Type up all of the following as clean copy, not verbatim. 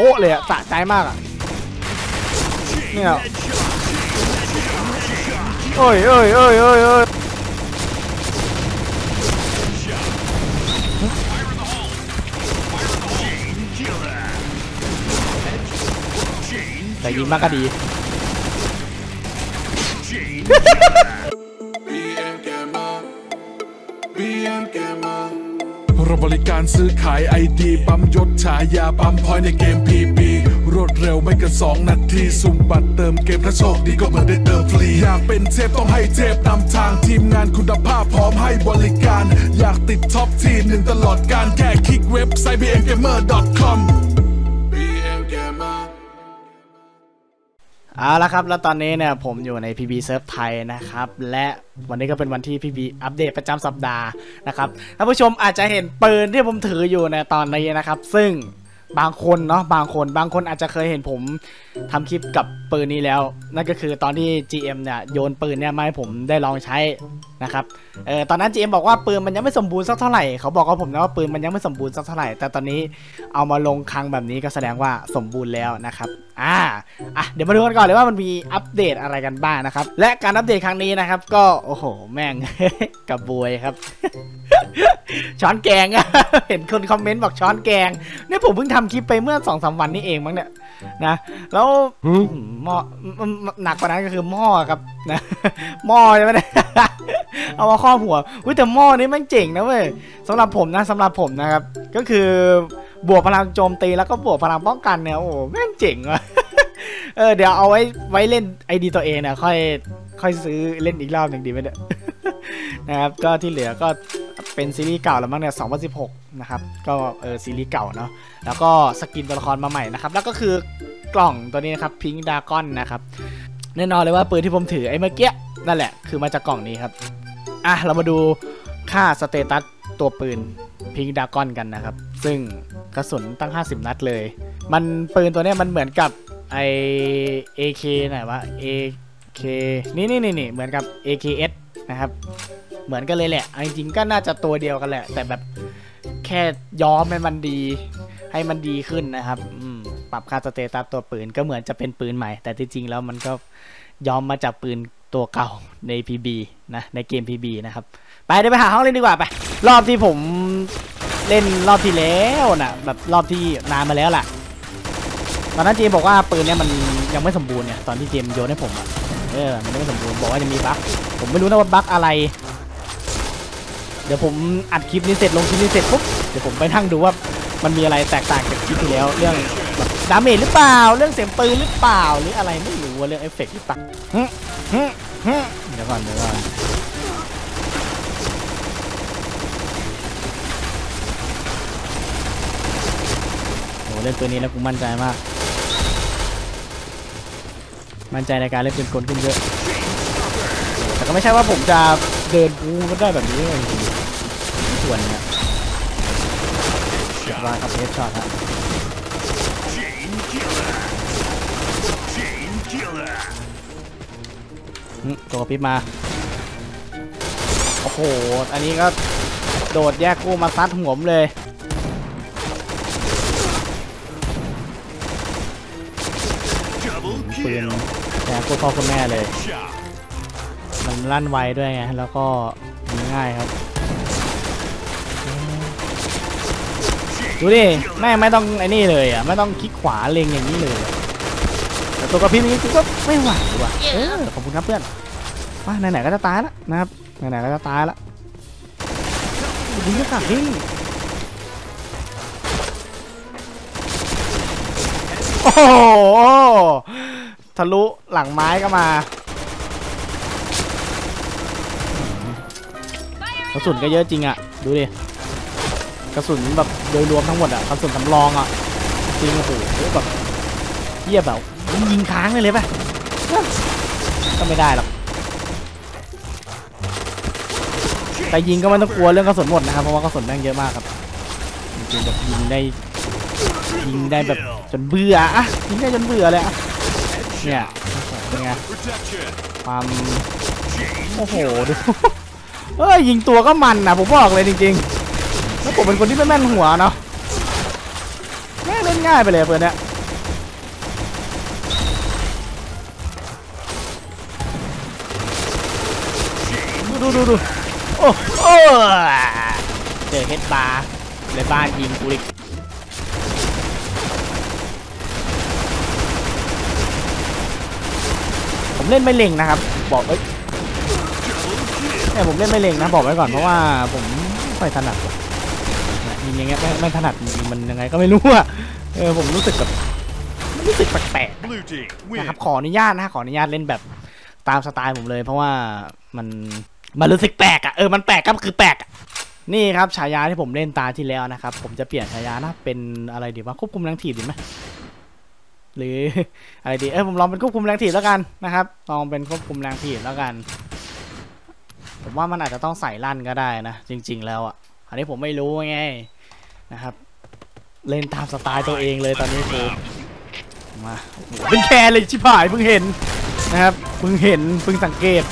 โอ้เลยอะสะใจมากอะเนี่ยโอ้ยโอ้ยโอ้ยโอ้ยโอ้ยแต่ยิงมากก็ดีเราบริการซื้อขาย ID ปั๊มยศฉายาปั๊มพอยในเกม PB รวดเร็วไม่เกิน2 นาทีสุ่มบัตรเติมเกมถ้าโชคดีก็เหมือนได้เติมฟรีอยากเป็นเชฟต้องให้เชฟนำทางทีมงานคุณภาพพร้อมให้บริการอยากติดท็อปที1ตลอดการแค่คลิกเว็บไซต์ bmgamer.com เอาละครับแล้วตอนนี้เนี่ยผมอยู่ใน PB เซิร์ฟไทยนะครับและวันนี้ก็เป็นวันที่ PB อัปเดตประจำสัปดาห์นะครับท่านผู้ชมอาจจะเห็นปืนที่ผมถืออยู่ในตอนนี้นะครับซึ่งบางคนเนาะบางคนอาจจะเคยเห็นผมทำคลิปกับปืนนี้แล้วนั่นก็คือตอนที่ GM เนี่ยโยนปืนเนี่ยมาให้ผมได้ลองใช้นะครับตอนนั้น GM บอกว่าปืนมันยังไม่สมบูรณ์สักเท่าไหร่เขาบอกกับผมนะว่าปืนมันยังไม่สมบูรณ์สักเท่าไหร่แต่ตอนนี้เอามาลงคลังแบบนี้ก็แสดงว่าสมบูรณ์แล้วนะครับเดี๋ยวมาดูกันก่อนเลยว่ามันมีอัปเดตอะไรกันบ้างนะครับและการอัปเดตครั้งนี้นะครับก็โอ้โหแม่ง กระบวยครับ ช้อนแกง เห็นคนคอมเมนต์บอกช้อนแกงเนี่ยผมเพิ่งทำคลิปไปเมื่อ 2-3 วันนี้เองมั้งเนี่ยนะแล้วหม้อหนักกว่านั้นก็คือหม้อครับนะหม้อใช่ไหมเนี่ย เอามาครอบหัวแต่หม้อนี้มันเจ๋งนะเว้ยสำหรับผมนะครับก็คือบวกพลังโจมตีแล้วก็บวกพลังป้องกันเนี่ยโอ้แม่งเจ๋งว่ะ เดี๋ยวเอาไว้เล่นไอดีตัวเองเนี่ยค่อยซื้อเล่นอีกรอบหนึ่งดีไหมเนี่ย นะครับก็ที่เหลือก็เป็นซีรีส์เก่าแล้วมั้งเนี่ย2016นะครับก็ซีรีส์เก่าเนาะแล้วก็สกินตัวละครมาใหม่นะครับแล้วก็คือกล่องตัวนี้นะครับพิงค์ดากอนนะครับแน่นอนเลยว่าปืนที่ผมถือไอ้เมื่อกี้นั่นแหละคือมาจากกล่องนี้ครับเรามาดูค่าสเตตัสตัวปืนพิงค์ดากอนกันนะครับซึ่งกระสุนตั้ง50นัดเลยมันปืนตัวนี้มันเหมือนกับไอ AK ไหนวะ AK นี่เหมือนกับ AKS นะครับเหมือนกันเลยแหละจริงๆก็น่าจะตัวเดียวกันแหละแต่แบบแค่ย้อมให้มันดีขึ้นนะครับปรับค่าสเตตัสตัวปืนก็เหมือนจะเป็นปืนใหม่แต่ที่จริงแล้วมันก็ย้อมมาจากปืนตัวเก่าใน PB นะในเกม PB นะครับไปเดี๋ยวไปหาห้องเล่นดีกว่าไปรอบที่ผมเล่นรอบที่แล้วนะแบบรอบที่นานมาแล้วล่ะตอนนั้นเจมบอกว่าปืนเนี่ยมันยังไม่สมบูรณ์เนี่ยตอนที่เจมโยนให้ผมมันยังไม่สมบูรณ์บอกว่าจะมีบั๊กผมไม่รู้นะว่าบั๊กอะไรเดี๋ยวผมอัดคลิปนี้เสร็จลงคลิปนี้เสร็จปุ๊บเดี๋ยวผมไปนั่งดูว่ามันมีอะไรแตกต่างจากคลิปที่แล้วเรื่องดาเมจหรือเปล่าเรื่องเสียงปืนหรือเปล่าหรืออะไรไม่รู้ว่าเรื่องเอฟเฟกต์หรือเปล่าเดี๋ยวก่อนโอ้เล่นปืนนี้แล้วกูมั่นใจมากมั่นใจในการเล่นปืนกลขึ้นเยอะแต่ก็ไม่ใช่ว่าผมจะเดินปูก็ได้แบบนี้เลยส่วนเนี่ยว่าครับเฮดช็อตครับตัวพิบมาโอ้โหอันนี้ก็โดดแยกกู้มาซัดหัวผมเลยปืนแยกกู้พ่อคุณแม่เลยมันลั่นไวด้วยไงแล้วก็ง่ายครับดูดิแม่ไม่ต้องไอ้นี่เลยอ่ะไม่ต้องคลิกขวาเล็งอย่างนี้เลยแต่ตัวกระพริบนี้กูก็ไม่ไหวว่ะขอบคุณครับเพื่อนว่าไหนๆก็จะตายแล้วนะครับไหนๆก็จะตายแล้วดิ้งก็ขาดดิ้งโอ้โหทะลุหลังไม้ก็มากระสุนก็เยอะจริงอ่ะดูดิกระสุนแบบโดยรวมทั้งหมดอ่ะกระสุนสำรองอ่ะจริงโอ้โหแบบเทียบแบบยิงค้างเลยป่ะก็ไม่ได้หรอกแต่ยิงก็ไม่ต้องกลัวเรื่องกระสุนหมดนะครับเพราะว่ากระสุนแม่งเยอะมากครับจริงๆแบบยิงได้แบบจนเบื่ออ่ะยิงได้จนเบื่อเลยอ่ะเนี่ยเป็นไงความโอ้โหดูยิงตัวก็มันนะผมบอกเลยจริงๆแล้วผมเป็นคนที่ไม่แม่นหัวเนาะแม่เล่นง่ายไปเลยเพื่อนเนี่ย ดูโอ้โหเจอเฮดบาร์เลยบ้านยิงกูอีกผมเล่นไม่เล็งนะครับบอกเอ้ยแต่ผมเล่นไม่เล็งนะบอกไว้ก่อนเพราะว่าผมไม่ถนัดยิงอย่างเงี้ยไม่ถนัดมันยังไงก็ไม่รู้อะผมรู้สึกแบบรู้สึกแปลกๆนะครับขออนุญาตนะขออนุญาตเล่นแบบตามสไตล์ผมเลยเพราะว่ามันรู้สึกแปลกอะมันแปลกก็คือแปลกนี่ครับฉายาที่ผมเล่นตาที่แล้วนะครับผมจะเปลี่ยนฉายานะเป็นอะไรดีวะควบคุมแรงถีบดีไหมหรืออะไรดีผมลองเป็นควบคุมแรงถีบแล้วกันนะครับลองเป็นควบคุมแรงถีบแล้วกันผมว่ามันอาจจะต้องใส่ลั่นก็ได้นะจริงๆแล้วอ่ะอันนี้ผมไม่รู้ไงนะครับเล่นตามสไตล์ตัวเองเลยตอนนี้คือมาเป็นแคร์เลยชิบหายเพิ่งเห็นนะครับเพิ่งเห็นเพิ่งสังเกต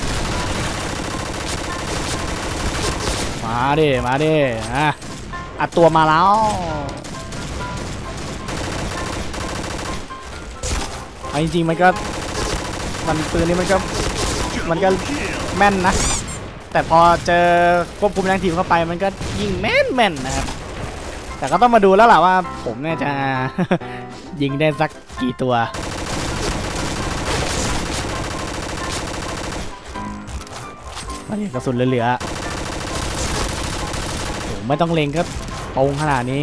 มาดิอัดตัวมาแล้วเอาจริงๆมันปืนนี้มันก็แม่นนะแต่พอเจอควบคุมแรงถีบเข้าไปมันก็ยิงแม่นนะครับแต่ก็ต้องมาดูแล้วล่ะว่าผมเนี่ยจะยิงได้สักกี่ตัวมันกระสุนเหลือไม่ต้องเล็งก็ตรงขนาดนี้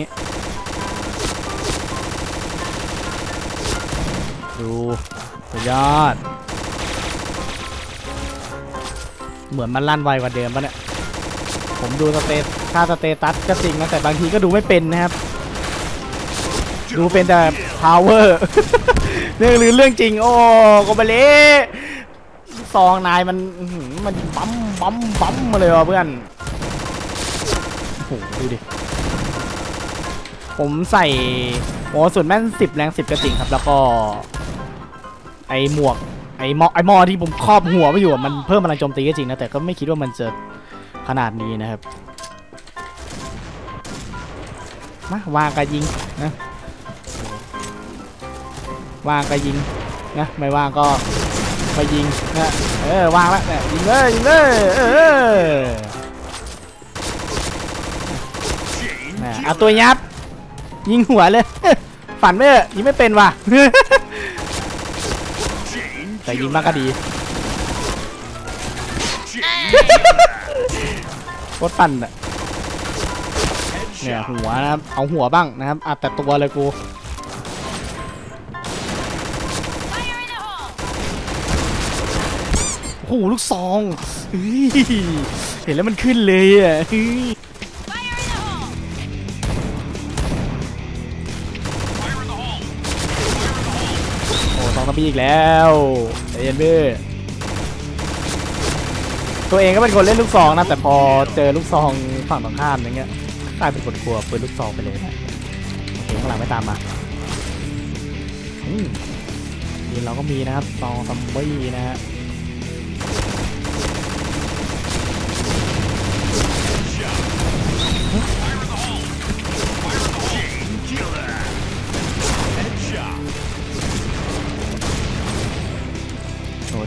ดูสุดยอดเหมือนมันลั่นไวกว่าเดิมป่ะเนี่ยผมดูสเตตัสก็จริงนะแต่บางทีก็ดูไม่เป็นนะครับดูเป็นแต่ power เรื่องจริงโอ้โกเบเลซองนายมันปั๊มมาเลยว่ะเพื่อนดูดิผมใส่โอ้ส่วนแม่น10แรง10กระจิงครับแล้วก็ไอหมวกไอมอที่ผมครอบหัวไปอยู่มันเพิ่มพลังโจมตีก็จริงนะแต่ก็ไม่คิดว่ามันจะขนาดนี้นะครับมาวางกระยิงนะวางกระยิงนะไม่วางก็ไปยิงนะวางแล้วยิงเลยเอาตัวยับยิงหัวเลยฝันไม่เออยิงไม่เป็นว่ะแต่ยิงมากก็ดีโคตรปั่นอะเนี่ยหัวนะครับเอาหัวบ้างนะครับอัดแต่ตัวเลยกูโอ้โหลูกซองเห็นแล้วมันขึ้นเลยอะ2 ปีอีกแล้วเอ็นบีตัวเองก็เป็นคนเล่นลูกซองนะแต่พอเจอลูกซองฝั่งตรงข้ามอย่างเงี้ยกลายเป็นคนกลัวปืนลูกซองไปเลยนะเองข้างหลังไม่ตามมานี่เราก็มีนะครับซองซัมบี้นะฮะ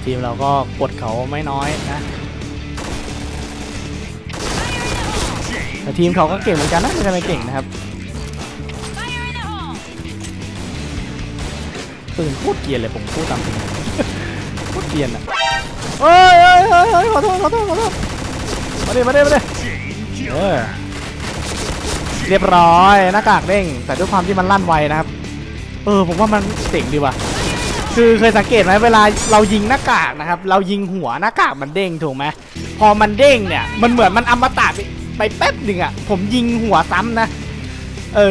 ทีมเราก็กดเขาไม่น้อยนะแต่ทีมเขาก็เก่งเหมือนกันนะไม่ใช่ไม่เก่งนะครับปืนพูดเกียนเลยผมพูดตามจริงพูดเกียนอ่ะเฮ้ยขอโทษมาดิเรียบร้อยหน้ากากเร่งแต่ด้วยความที่มันลั่นไวนะครับผมว่ามันเจ๋งดีว่ะคือเคยสังเกตไหมเวลาเรายิงหน้ากากนะครับเรายิงหัวหน้ากากมันเด้งถูกไหมพอมันเด้งเนี่ยมันเหมือนมันอมตะไปแป๊บหนึ่งอ่ะผมยิงหัวซ้ำนะ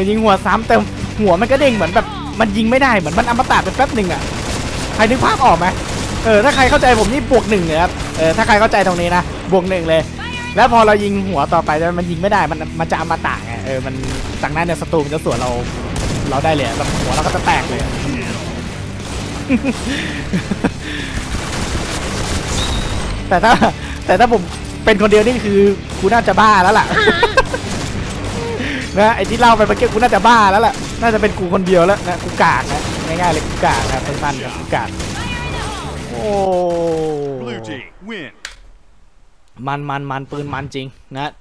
ยิงหัวซ้ำแต่หัวมันก็เด้งเหมือนแบบมันยิงไม่ได้เหมือนมันอมตะไปแป๊บหนึ่งอ่ะใครนึกภาพออกไหมถ้าใครเข้าใจผมนี่บวกหนึ่งเลยครับถ้าใครเข้าใจตรงนี้นะบวกหนึ่งเลยแล้วพอเรายิงหัวต่อไปมันยิงไม่ได้มันจะอมตะไงมันจากนั้นเนี่ยศัตรูมันจะสวนเราได้เลยแบบหัวเราก็จะแตกเลยแต่ถ้าผมเป็นคนเดียวนี่คือกูน่าจะบ้าแล้วล่ะนะไอ้ที่เล่าไปเมื่อกี้กูน่าจะบ้าแล้วล่ะน่าจะเป็นกูคนเดียวแล้วนะกูกากนะง่ายๆเลยกูกากนะสั้นๆกูกากโอ้ มันปืนมันจริงนะ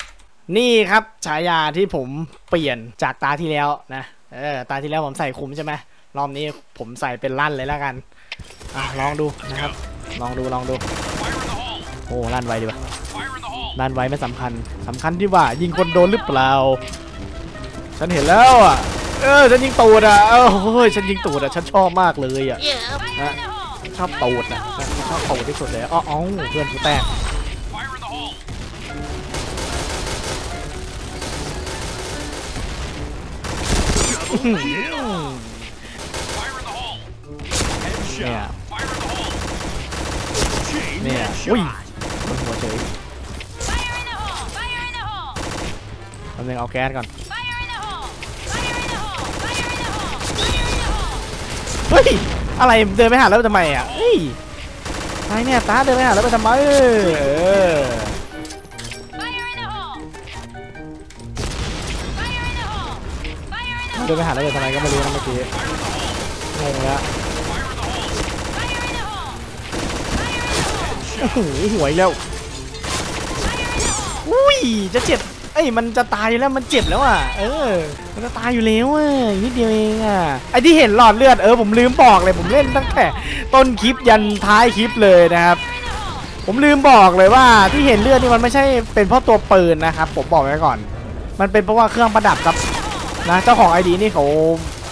นี่ครับฉายาที่ผมเปลี่ยนจากตาที่แล้วนะตาที่แล้วผมใส่คุ้มใช่ไหมรอบนี้ผมใส่เป็นลั่นเลยแล้วกันลองดูนะครับลองดูโอ้ลั่นไวดีป่ะลั่นไวไม่สำคัญที่ว่ายิงคนโดนหรือเปล่าฉันเห็นแล้วอ่ะฉันยิงตูดอ่ะโอ้ยฉันยิงตูดอ่ะฉันชอบมากเลยอ่ะนะชอบตูดอ่ะชอบตูดที่สุดเลยอ๋อเพื่อนกูแตกเนี่ยอุ้ยมันหัวเฉยทำเองเอาแก๊สก่อนเฮ้ยอะไรเดินไปหาแล้วทำไมอ่ะเฮ้ยไอ้เนี่ยตาเดินไปหาแล้วไปทำไมเดินไปหาแล้วเดินทำไมก็ไม่รู้นะเมื่อกี้งงแล้วโอ้โหหวยแล้วอุ้ยจะเจ็บเอ้ยมันจะตายอยู่แล้วมันเจ็บแล้วอ่ะมันจะตายอยู่แล้วอ่ะนิดเดียวเองอ่ะไอที่เห็นหลอดเลือดผมลืมบอกเลยผมเล่นตั้งแต่ต้นคลิปยันท้ายคลิปเลยนะครับผมลืมบอกเลยว่าที่เห็นเลือดนี่มันไม่ใช่เป็นเพราะตัวปืนนะครับผมบอกไว้ก่อนมันเป็นเพราะว่าเครื่องประดับครับนะเจ้าของไอดีนี่เขา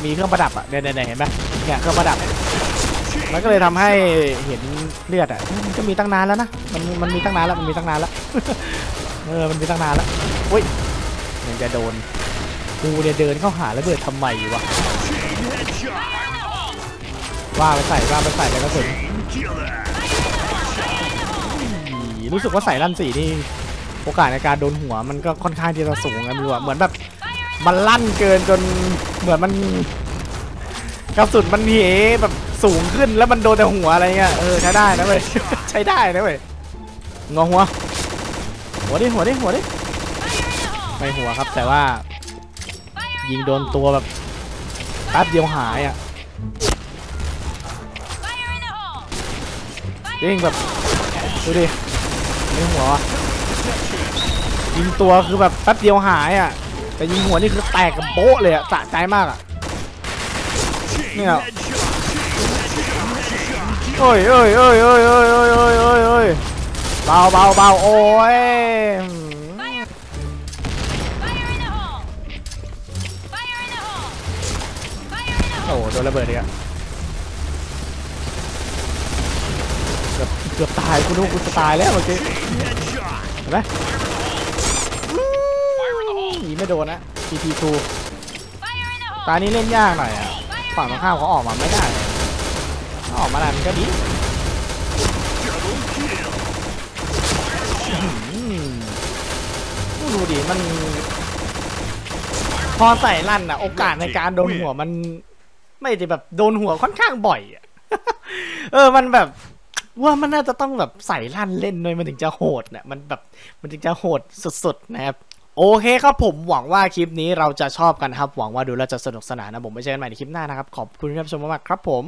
มีเครื่องประดับอ่ะเนี่ยเห็นไหมเนี่ยเครื่องประดับมันก็เลยทำให้เห็นเลือดอ่ะมันก็มีตั้งนานแล้วนะมันมีตั้งนานแล้วมันมีตั้งนานแล้วอุ้ยมันจะโดนกูเนี่ยเดินเข้าหาแล้วเบิดทำไมวะว่าไปใส่แล้วก็สุดรู้สึกว่าใส่ลั่นสีนี่โอกาสในการโดนหัวมันก็ค่อนข้างที่จะสูงนะดูว่าเหมือนแบบมันลั่นเกินจนเหมือนมันกระสุนมันเหแบบสูงขึ้นแล้วมันโดนแต่หัวอะไรเงี้ยใช้ได้นะเว้ยใช้ได้นะเว้ยงอหัวดิไม่หัวครับแต่ว่ายิงโดนตัวแบบแป๊บเดียวหายอ่ะยิงแบบดูดิไม่หัวยิงตัวคือแบบแป๊บเดียวหายอ่ะแต่ยิงหัวนี่คือแตกกับโป๊ะเลยอ่ะสะใจมากอ่ะเนี่ยโอ้ยเบาโอ้ยโอ้โดนระเบิดเลยอะเกือบตายคุณลูกคุณจะตายแล้วเมื่อกี้เห็นไหมหนีไม่โดนนะ TP2 ตานี้เล่นยากหน่อยอะฝั่งตรงข้ามเขาออกมาไม่ได้ออกมาแล้วมันก็ดีดูดิมันพอใส่ลั่นอ่ะโอกาสในการโดนหัวมันไม่ได้แบบโดนหัวค่อนข้างบ่อยมันแบบว่ามันน่าจะต้องแบบใส่ลั่นเล่นหน่อยมันถึงจะโหดเนี่ยมันถึงจะโหดสุดๆนะครับโอเคครับผมหวังว่าคลิปนี้เราจะชอบกันครับหวังว่าดูแล้วจะสนุกสนานนะผมไว้เจอกันใหม่ในคลิปหน้านะครับขอบคุณที่รับชมมากๆครับผม